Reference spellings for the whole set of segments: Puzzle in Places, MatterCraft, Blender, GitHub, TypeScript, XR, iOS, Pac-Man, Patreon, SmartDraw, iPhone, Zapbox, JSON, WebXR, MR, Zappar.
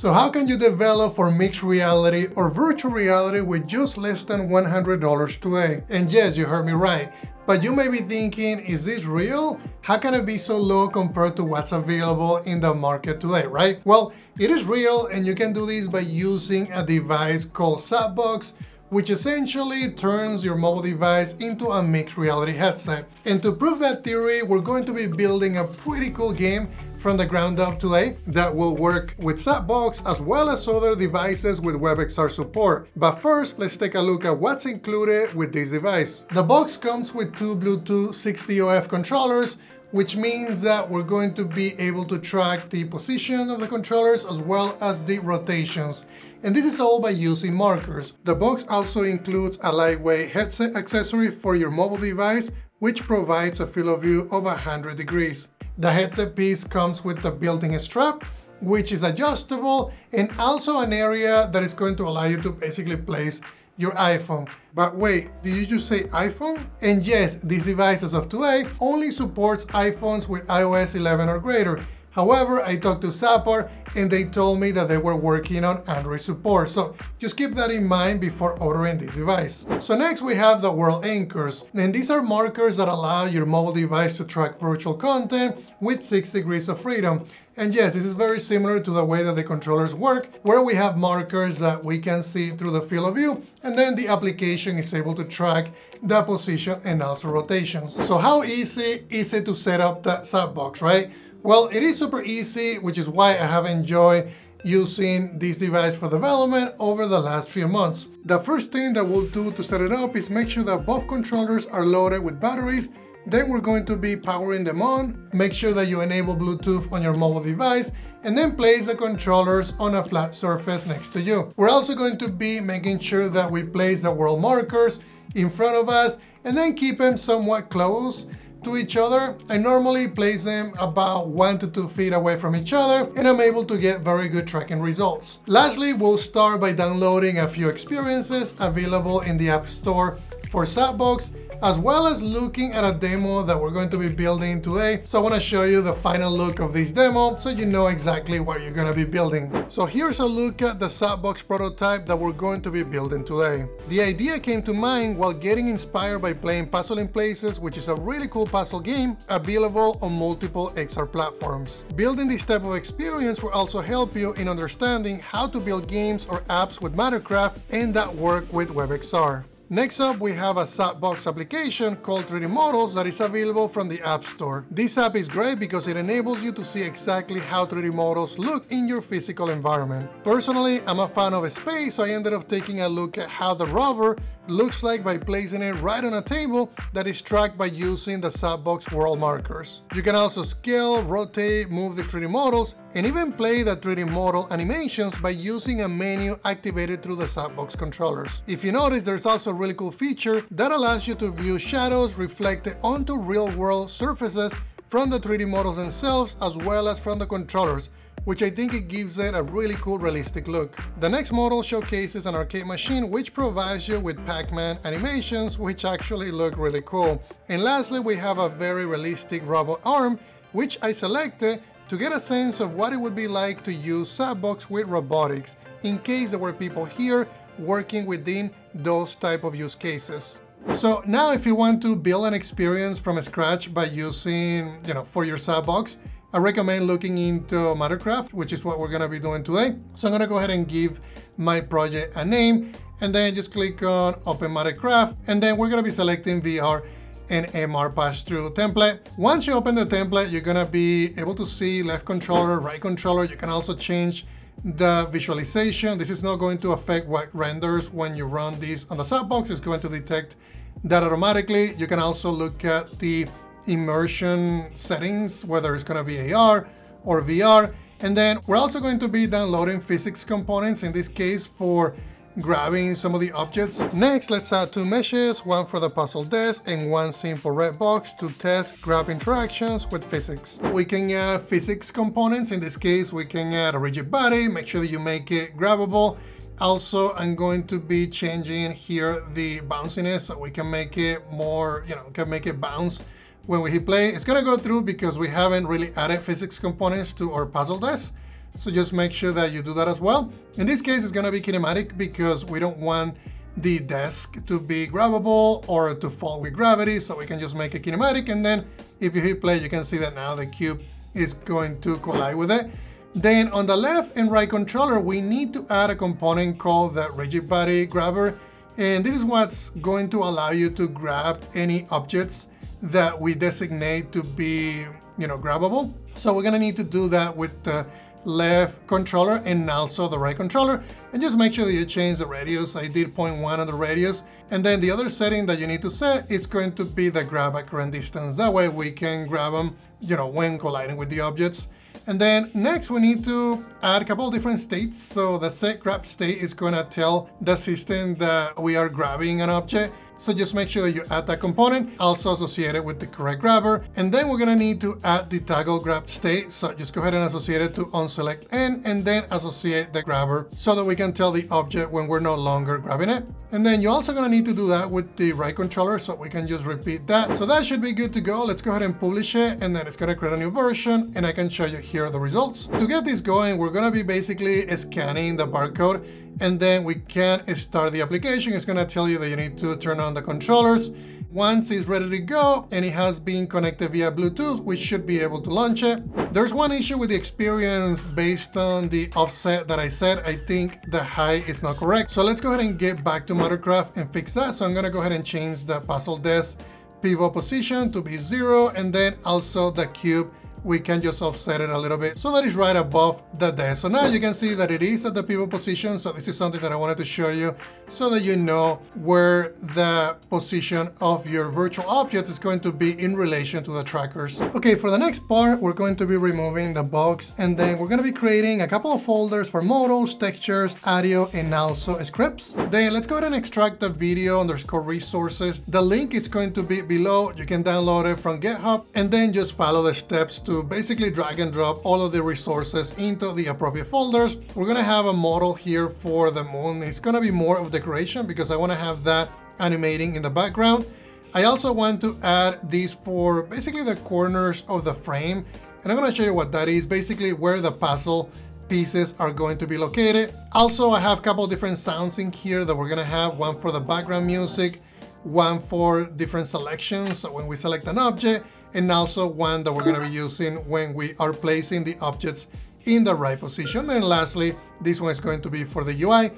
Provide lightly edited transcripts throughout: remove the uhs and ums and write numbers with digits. So how can you develop for mixed reality or virtual reality with just less than $100 today? And yes, you heard me right. But you may be thinking, is this real? How can it be so low compared to what's available in the market today, right? Well, it is real, and you can do this by using a device called Zapbox, which essentially turns your mobile device into a mixed reality headset. And to prove that theory, we're going to be building a pretty cool game from the ground up today that will work with Zapbox as well as other devices with WebXR support. But first, let's take a look at what's included with this device. The box comes with two Bluetooth 60OF controllers, which means that we're going to be able to track the position of the controllers as well as the rotations. And this is all by using markers. The box also includes a lightweight headset accessory for your mobile device, which provides a field of view of 100 degrees. The headset piece comes with a built-in strap, which is adjustable, and also an area that is going to allow you to basically place your iPhone. But wait, did you just say iPhone? And yes, this device as of today only supports iPhones with iOS 11 or greater. However, I talked to Zappar and they told me that they were working on Android support. So just keep that in mind before ordering this device. So next we have the world anchors. And these are markers that allow your mobile device to track virtual content with 6 degrees of freedom. And yes, this is very similar to the way that the controllers work, where we have markers that we can see through the field of view, and then the application is able to track the position and also rotations. So how easy is it to set up the Zapbox, right? Well, it is super easy, which is why I have enjoyed using this device for development over the last few months. The first thing that we'll do to set it up is make sure that both controllers are loaded with batteries. Then we're going to be powering them on. Make sure that you enable Bluetooth on your mobile device, and then place the controllers on a flat surface next to you. We're also going to be making sure that we place the world markers in front of us, and then keep them somewhat close to each other. I normally place them about 1 to 2 feet away from each other, and I'm able to get very good tracking results. Lastly, we'll start by downloading a few experiences available in the App Store for Zapbox, as well as looking at a demo that we're going to be building today. So I want to show you the final look of this demo so you know exactly what you're going to be building. So here's a look at the Zapbox prototype that we're going to be building today. The idea came to mind while getting inspired by playing Puzzle in Places, which is a really cool puzzle game available on multiple XR platforms. Building this type of experience will also help you in understanding how to build games or apps with MatterCraft and that work with WebXR. Next up, we have a Zapbox application called 3D Models that is available from the App Store. This app is great because it enables you to see exactly how 3D models look in your physical environment. Personally, I'm a fan of space, so I ended up taking a look at how the rover looks like by placing it right on a table that is tracked by using the Zapbox world markers. You can also scale, rotate, move the 3D models, and even play the 3D model animations by using a menu activated through the Zapbox controllers. If you notice, there's also a really cool feature that allows you to view shadows reflected onto real-world surfaces from the 3D models themselves as well as from the controllers, which I think it gives it a really cool realistic look. The next model showcases an arcade machine which provides you with Pac-Man animations, which actually look really cool. And lastly, we have a very realistic robot arm, which I selected to get a sense of what it would be like to use Zapbox with robotics, in case there were people here working within those type of use cases. So now if you want to build an experience from scratch by using, for your Zapbox, I recommend looking into MatterCraft, which is what we're gonna be doing today. So I'm gonna go ahead and give my project a name, and then just click on Open MatterCraft, and then we're gonna be selecting VR and MR pass-through template. Once you open the template, you're gonna be able to see left controller, right controller. You can also change the visualization. This is not going to affect what renders when you run this on the Zapbox. It's going to detect that automatically. You can also look at the immersion settings, whether it's going to be AR or VR. And then we're also going to be downloading physics components, in this case for grabbing some of the objects. Next, let's add 2 meshes, one for the puzzle desk and one simple red box to test grab interactions with physics. We can add physics components. In this case, we can add a rigid body, make sure that you make it grabbable. Also, I'm going to be changing here the bounciness so we can make it more, can make it bounce when we hit play. It's gonna go through because we haven't really added physics components to our puzzle desk. So just make sure that you do that as well. In this case, it's gonna be kinematic because we don't want the desk to be grabbable or to fall with gravity, so we can just make a kinematic, and then if you hit play, you can see that now the cube is going to collide with it. Then on the left and right controller, we need to add a component called the rigid body grabber, and this is what's going to allow you to grab any objects that we designate to be, you know, grabbable. So we're gonna need to do that with the left controller and also the right controller, and just make sure that you change the radius. I did 0.1 on the radius, and then the other setting that you need to set is going to be the grab at current distance. That way we can grab them, you know, when colliding with the objects. And then next we need to add a couple of different states. So the set grab state is going to tell the system that we are grabbing an object. So just make sure that you add that component, also associate it with the correct grabber. And then we're gonna need to add the toggle grab state. So just go ahead and associate it to onSelect N, and then associate the grabber so that we can tell the object when we're no longer grabbing it. And then you're also gonna need to do that with the right controller, so we can just repeat that. So that should be good to go. Let's go ahead and publish it, and then it's gonna create a new version, and I can show you here the results. To get this going, we're gonna be basically scanning the barcode, and then we can start the application. It's gonna tell you that you need to turn on the controllers. Once it's ready to go and it has been connected via Bluetooth, we should be able to launch it. There's one issue with the experience based on the offset that I said. I think the height is not correct. So let's go ahead and get back to MatterCraft and fix that. So I'm gonna go ahead and change the puzzle desk pivot position to be 0, and then also the cube, we can just offset it a little bit so that it's right above the desk. So now you can see that it is at the pivot position. So this is something that I wanted to show you so that you know where the position of your virtual object is going to be in relation to the trackers. Okay, for the next part, we're going to be removing the box, and then we're gonna be creating a couple of folders for models, textures, audio, and also scripts. Then let's go ahead and extract the video _ resources. The link is going to be below. You can download it from GitHub, and then just follow the steps to basically drag and drop all of the resources into the appropriate folders. We're gonna have a model here for the moon. It's gonna be more of decoration because I wanna have that animating in the background. I also want to add these for basically the corners of the frame. And I'm gonna show you what that is, basically where the puzzle pieces are going to be located. Also, I have a couple of different sounds in here that we're gonna have, one for the background music, one for different selections. So when we select an object, and also one that we're gonna be using when we are placing the objects in the right position. And lastly, this one is going to be for the UI.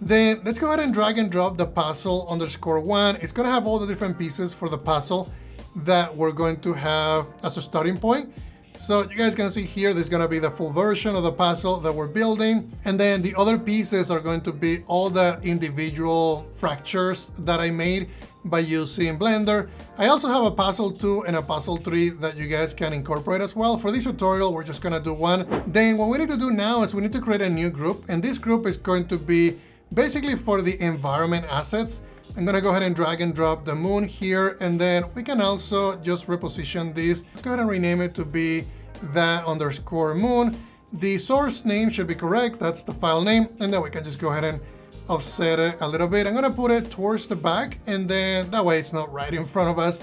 Then let's go ahead and drag and drop the puzzle _1. It's gonna have all the different pieces for the puzzle that we're going to have as a starting point. So you guys can see here, this is gonna be the full version of the puzzle that we're building. And then the other pieces are going to be all the individual fractures that I made by using Blender. I also have a puzzle 2 and a puzzle 3 that you guys can incorporate as well. For this tutorial, we're just gonna do one. Then what we need to do now is we need to create a new group. And this group is going to be basically for the environment assets. I'm gonna go ahead and drag and drop the moon here, and then we can also just reposition this. Let's go ahead and rename it to be that _ moon. The source name should be correct, that's the file name, and then we can just go ahead and offset it a little bit. I'm gonna put it towards the back, and then that way it's not right in front of us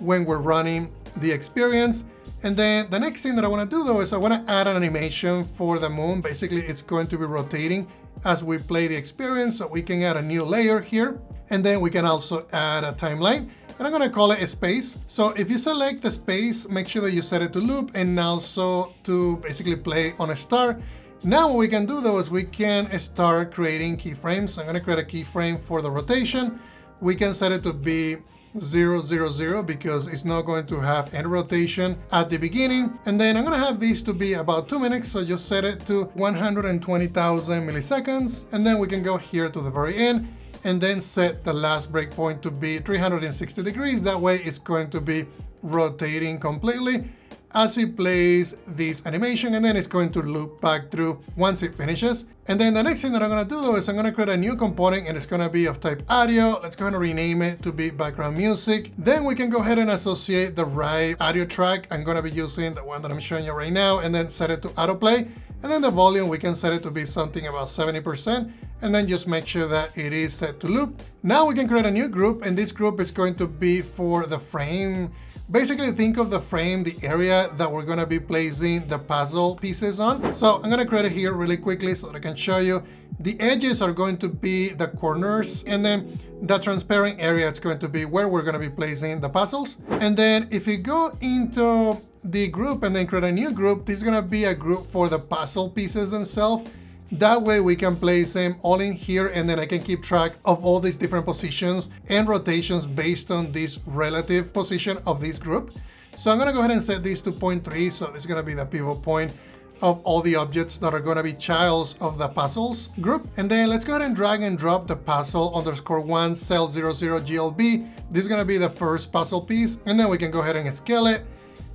when we're running the experience. And then the next thing that I wanna do though is I wanna add an animation for the moon. Basically, it's going to be rotating as we play the experience, so we can add a new layer here. And then we can also add a timeline, and I'm gonna call it a space. So if you select the space, make sure that you set it to loop and also to basically play on a star. Now what we can do though is we can start creating keyframes. So I'm gonna create a keyframe for the rotation. We can set it to be 0, 0, 0 because it's not going to have any rotation at the beginning. And then I'm gonna have these to be about 2 minutes. So just set it to 120,000 milliseconds. And then we can go here to the very end, and then set the last breakpoint to be 360 degrees. That way it's going to be rotating completely as it plays this animation, and then it's going to loop back through once it finishes. And then the next thing that I'm gonna do though is I'm gonna create a new component, and it's gonna be of type audio. Let's go ahead and rename it to be background music. Then we can go ahead and associate the right audio track. I'm gonna be using the one that I'm showing you right now, and then set it to autoplay. And then the volume, we can set it to be something about 70%, and then just make sure that it is set to loop. Now we can create a new group, and this group is going to be for the frame Basically, think of the frame, the area that we're going to be placing the puzzle pieces on. So I'm going to create it here really quickly so that I can show you. The edges are going to be the corners, and then the transparent area is going to be where we're going to be placing the puzzles. And then if you go into the group and then create a new group, this is going to be a group for the puzzle pieces themselves. That way we can place them all in here, and then I can keep track of all these different positions and rotations based on this relative position of this group. So I'm gonna go ahead and set this to 0.3. So this is gonna be the pivot point of all the objects that are gonna be childs of the puzzles group. And then let's go ahead and drag and drop the puzzle _1 cell 00 GLB. This is gonna be the first puzzle piece. And then we can go ahead and scale it.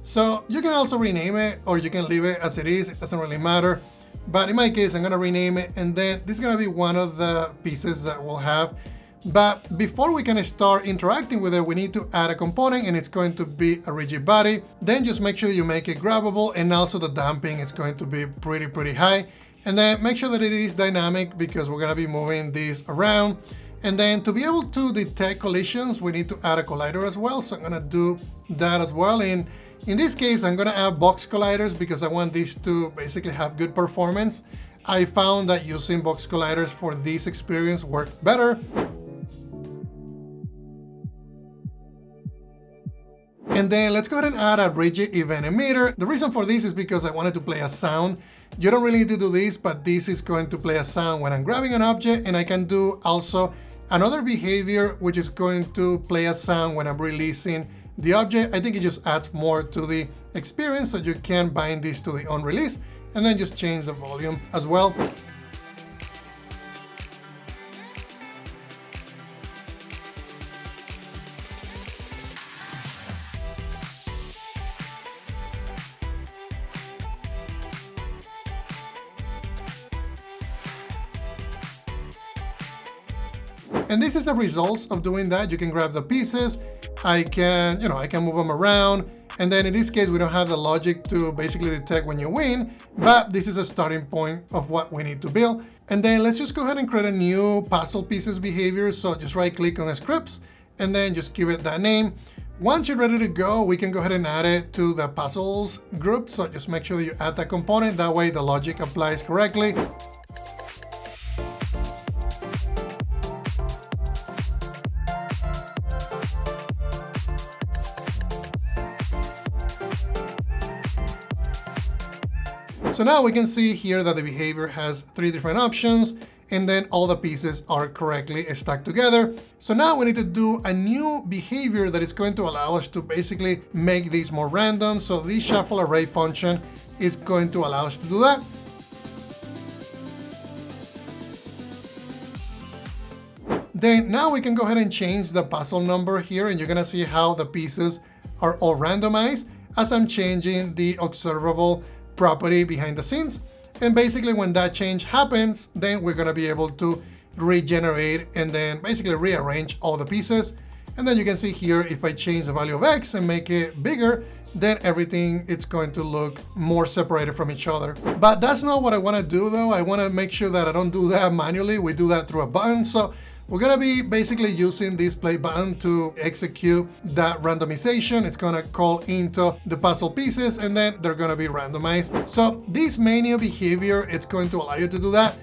So you can also rename it, or you can leave it as it is. It doesn't really matter. But in my case, I'm going to rename it, and then this is going to be one of the pieces that we'll have. But before we can start interacting with it, we need to add a component, and it's going to be a rigid body. Then just make sure you make it grabbable, and also the damping is going to be pretty high. And then make sure that it is dynamic, because we're going to be moving this around. And then to be able to detect collisions, we need to add a collider as well. So I'm going to do that as well. In this case, I'm going to add box colliders because I want these to basically have good performance. I found that using box colliders for this experience worked better. And then let's go ahead and add a rigid event emitter. The reason for this is because I wanted to play a sound. You don't really need to do this, but this is going to play a sound when I'm grabbing an object, and I can do also another behavior, which is going to play a sound when I'm releasing the object. I think it just adds more to the experience, so you can bind this to the on release and then just change the volume as well. And this is the results of doing that. You can grab the pieces. I can move them around. And then in this case, we don't have the logic to basically detect when you win, but this is a starting point of what we need to build. And then let's just go ahead and create a new puzzle pieces behavior. So just right click on scripts and then just give it that name. Once you're ready to go, we can go ahead and add it to the puzzles group. So just make sure that you add that component. That way the logic applies correctly. So now we can see here that the behavior has 3 different options, and then all the pieces are correctly stacked together. So now we need to do a new behavior that is going to allow us to basically make these more random. So this shuffle array function is going to allow us to do that. Then now we can go ahead and change the puzzle number here, and you're going to see how the pieces are all randomized as I'm changing the observable property behind the scenes. And basically when that change happens, then we're going to be able to regenerate and then basically rearrange all the pieces. And then you can see here, if I change the value of X and make it bigger, then everything it's going to look more separated from each other. But that's not what I want to do though. I want to make sure that I don't do that manually. We do that through a button. So we're going to be basically using this play button to execute that randomization. It's going to call into the puzzle pieces, and then they're going to be randomized. So this menu behavior, it's going to allow you to do that.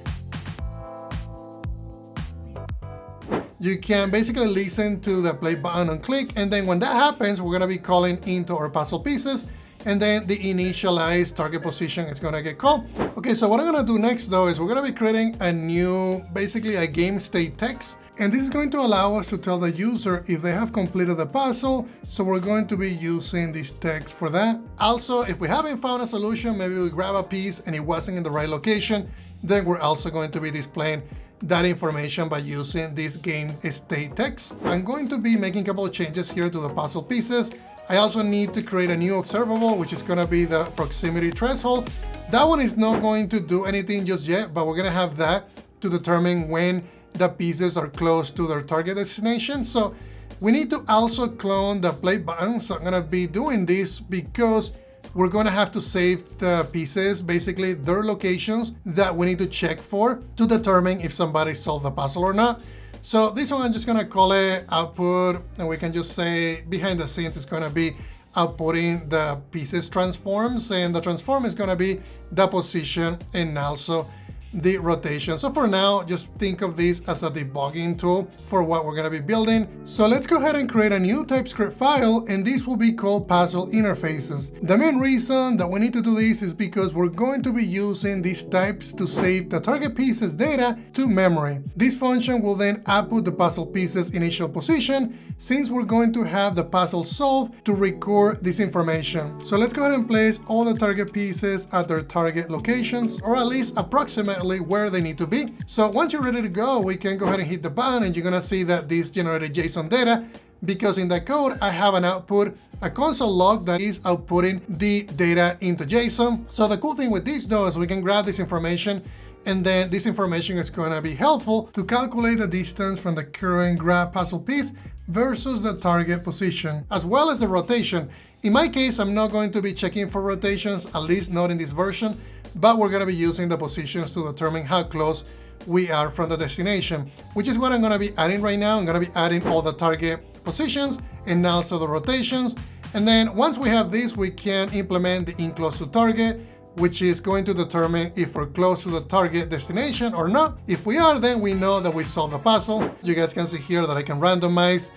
You can basically listen to the play button and click. And then when that happens, we're going to be calling into our puzzle pieces. And then the initialized target position is going to get called. Okay, so what I'm going to do next though is we're going to be creating a new, basically a game state text. And this is going to allow us to tell the user if they have completed the puzzle. So we're going to be using this text for that. Also, if we haven't found a solution, maybe we grab a piece and it wasn't in the right location, then we're also going to be displaying that information by using this game state text. I'm going to be making a couple of changes here to the puzzle pieces. I also need to create a new observable, which is going to be the proximity threshold. That one is not going to do anything just yet, but we're going to have that to determine when the pieces are close to their target destination. So we need to also clone the play button. So I'm going to be doing this because we're going to have to save the pieces, basically their locations that we need to check for to determine if somebody solved the puzzle or not. So this one, I'm just going to call it output, and we can just say behind the scenes is going to be outputting the pieces transforms, and the transform is going to be the position and also the rotation. So for now, just think of this as a debugging tool for what we're going to be building. So let's go ahead and create a new TypeScript file, and this will be called Puzzle Interfaces. The main reason that we need to do this is because we're going to be using these types to save the target pieces data to memory. This function will then output the puzzle pieces initial position, since we're going to have the puzzle solved to record this information. So let's go ahead and place all the target pieces at their target locations, or at least approximately where they need to be. So once you're ready to go, we can go ahead and hit the button, and you're gonna see that this generated JSON data, because in the code I have an output, a console log that is outputting the data into JSON. So the cool thing with this though is we can grab this information, and then this information is gonna be helpful to calculate the distance from the current grab puzzle piece versus the target position, as well as the rotation. In my case, I'm not going to be checking for rotations, at least not in this version, but we're going to be using the positions to determine how close we are from the destination, which is what I'm going to be adding right now. I'm going to be adding all the target positions and also the rotations. And then once we have this, we can implement the in close to target, which is going to determine if we're close to the target destination or not. If we are, then we know that we solved the puzzle. You guys can see here that I can randomize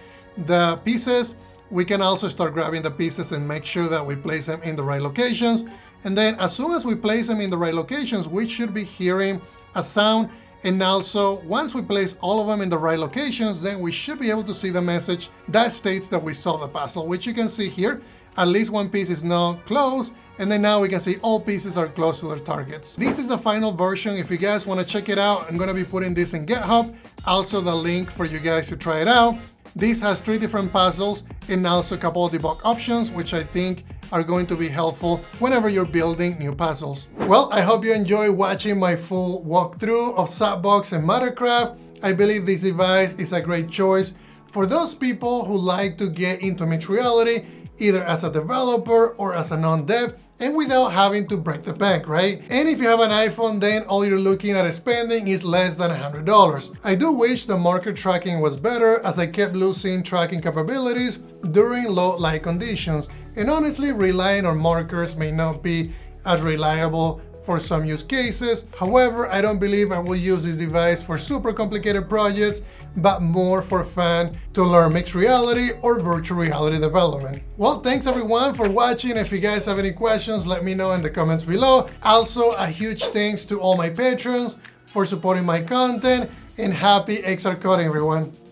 the pieces. We can also start grabbing the pieces and make sure that we place them in the right locations. And then as soon as we place them in the right locations, we should be hearing a sound. And also once we place all of them in the right locations, then we should be able to see the message that states that we solved the puzzle, which you can see here. At least one piece is now close. And then now we can see all pieces are close to their targets. This is the final version. If you guys want to check it out, I'm going to be putting this in GitHub. Also the link for you guys to try it out. This has 3 different puzzles and also a couple of debug options, which I think are going to be helpful whenever you're building new puzzles. Well, I hope you enjoy watching my full walkthrough of Zapbox and MatterCraft. I believe this device is a great choice for those people who like to get into mixed reality, either as a developer or as a non-dev, and without having to break the bank, right? And if you have an iPhone, then all you're looking at spending is less than $100. I do wish the marker tracking was better, as I kept losing tracking capabilities during low light conditions. And honestly, relying on markers may not be as reliable for some use cases. However, I don't believe I will use this device for super complicated projects, but more for fun to learn mixed reality or virtual reality development. Well, thanks everyone for watching. If you guys have any questions, let me know in the comments below. Also, a huge thanks to all my patrons for supporting my content, and happy XR coding, everyone.